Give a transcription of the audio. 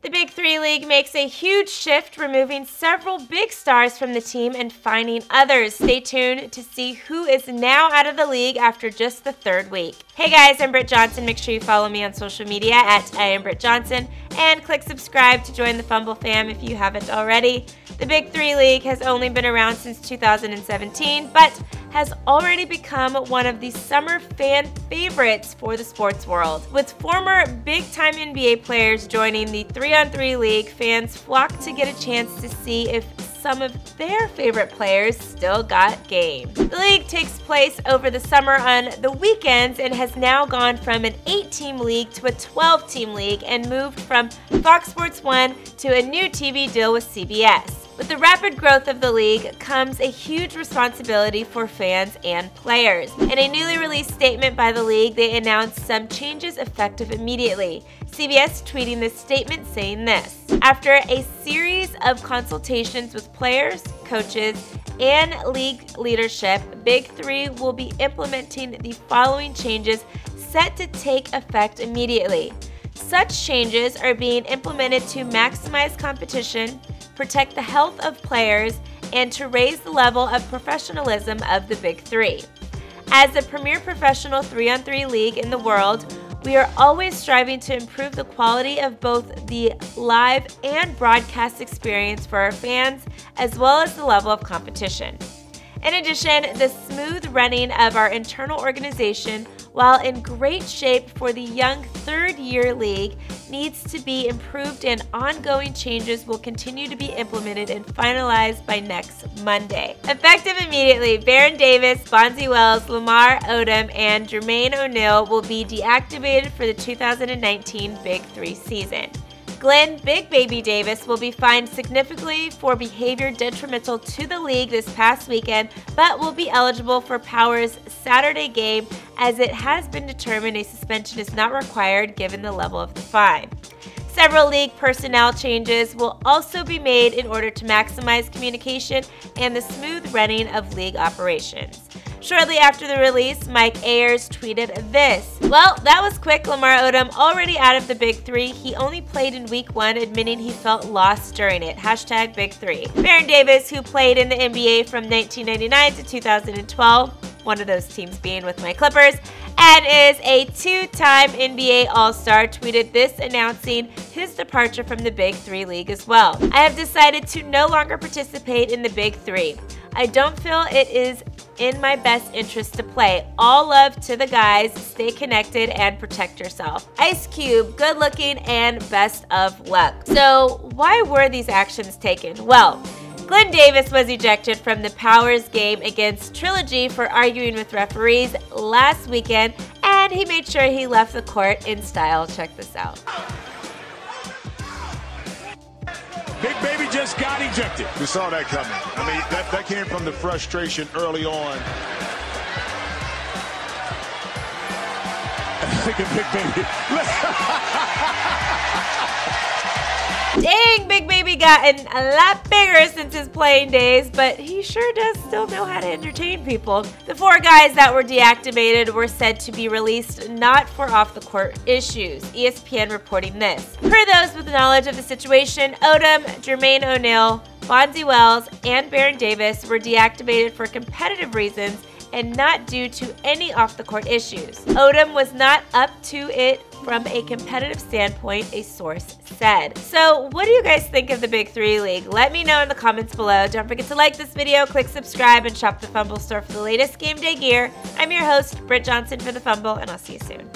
The Big Three League makes a huge shift, removing several big stars from the team and finding others. Stay tuned to see who is now out of the league after just the third week. Hey guys, I'm Britt Johnson. Make sure you follow me on social media at @IamBrittJohnson and click subscribe to join the Fumble fam if you haven't already. The Big Three League has only been around since 2017, but has already become one of the summer fan favorites for the sports world. With former big-time NBA players joining the 3-on-3 league, fans flocked to get a chance to see if some of their favorite players still got game. The league takes place over the summer on the weekends and has now gone from an 8-team league to a 12-team league and moved from Fox Sports 1 to a new TV deal with CBS. With the rapid growth of the league comes a huge responsibility for fans and players. In a newly released statement by the league, they announced some changes effective immediately. CBS tweeting this statement saying this: "After a series of consultations with players, coaches, and league leadership, Big Three will be implementing the following changes set to take effect immediately. Such changes are being implemented to maximize competition, protect the health of players, and to raise the level of professionalism of the Big Three. As the premier professional 3-on-3 league in the world, we are always striving to improve the quality of both the live and broadcast experience for our fans, as well as the level of competition. In addition, the smooth running of our internal organization, while in great shape for the young third-year league, needs to be improved, and ongoing changes will continue to be implemented and finalized by next Monday." Effective immediately, Baron Davis, Bonzi Wells, Lamar Odom, and Jermaine O'Neal will be deactivated for the 2019 Big Three season. Glen Baby Davis will be fined significantly for behavior detrimental to the league this past weekend, but will be eligible for Powers' Saturday game, as it has been determined a suspension is not required given the level of the fine. Several league personnel changes will also be made in order to maximize communication and the smooth running of league operations. Shortly after the release, Mike Ayers tweeted this: "Well, that was quick. Lamar Odom already out of the Big Three. He only played in week one, admitting he felt lost during it. Hashtag Big Three." Baron Davis, who played in the NBA from 1999 to 2012, one of those teams being with my Clippers, and is a two-time NBA All-Star, tweeted this announcing his departure from the Big Three League as well. "I have decided to no longer participate in the Big Three. I don't feel it is in my best interest to play. All love to the guys. Stay connected and protect yourself. Ice Cube, good looking and best of luck." So why were these actions taken? Well, Glen Davis was ejected from the Powers game against Trilogy for arguing with referees last weekend, and he made sure he left the court in style. Check this out. Big Baby just got ejected. We saw that coming. I mean, that came from the frustration early on. Look at Big Baby. Dang, Big Baby gotten a lot bigger since his playing days, but he sure does still know how to entertain people. The four guys that were deactivated were said to be released not for off-the-court issues, ESPN reporting this. Per those with knowledge of the situation, Odom, Jermaine O'Neal, Bonzi Wells, and Baron Davis were deactivated for competitive reasons and not due to any off-the-court issues. Odom was not up to it from a competitive standpoint, a source said. So what do you guys think of the Big Three League? Let me know in the comments below. Don't forget to like this video, click subscribe, and shop the Fumble store for the latest game day gear. I'm your host, Britt Johnson for the Fumble, and I'll see you soon.